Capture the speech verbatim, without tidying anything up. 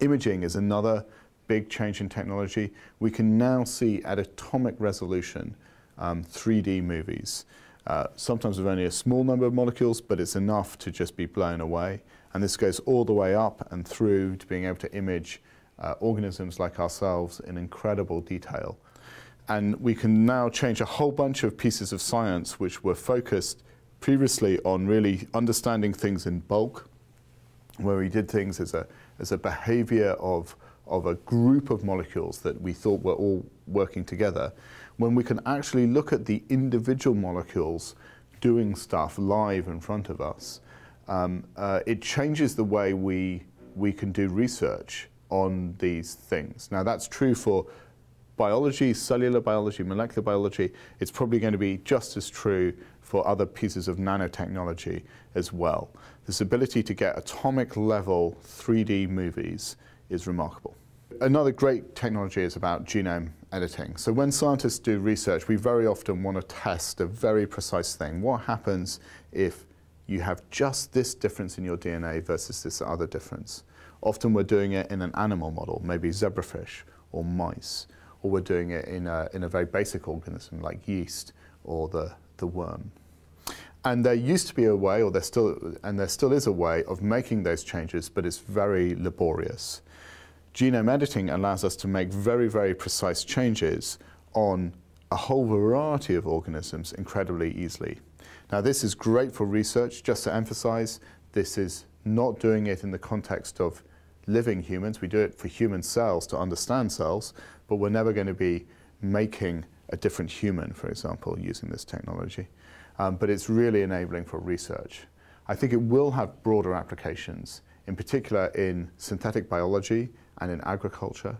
Imaging is another big change in technology. We can now see at atomic resolution um, three D movies, uh, sometimes with only a small number of molecules, but it's enough to just be blown away. And this goes all the way up and through to being able to image uh, organisms like ourselves in incredible detail. And we can now change a whole bunch of pieces of science which were focused previously on really understanding things in bulk, where we did things as a, as a behavior of, of a group of molecules that we thought were all working together, when we can actually look at the individual molecules doing stuff live in front of us. Um, uh, it changes the way we, we can do research on these things. Now that's true for biology, cellular biology, molecular biology. It's probably going to be just as true for other pieces of nanotechnology as well. This ability to get atomic level three D movies is remarkable. Another great technology is about genome editing. So when scientists do research, we very often want to test a very precise thing. What happens if you have just this difference in your D N A versus this other difference? Often we're doing it in an animal model, maybe zebrafish or mice, or we're doing it in a, in a very basic organism like yeast or the, the worm. And there used to be a way, or there still, and there still is a way, of making those changes, but it's very laborious. Genome editing allows us to make very, very precise changes on a whole variety of organisms incredibly easily. Now this is great for research. Just to emphasize, this is not doing it in the context of living humans. We do it for human cells to understand cells, but we're never going to be making a different human, for example, using this technology. Um, but it's really enabling for research. I think it will have broader applications, in particular in synthetic biology and in agriculture,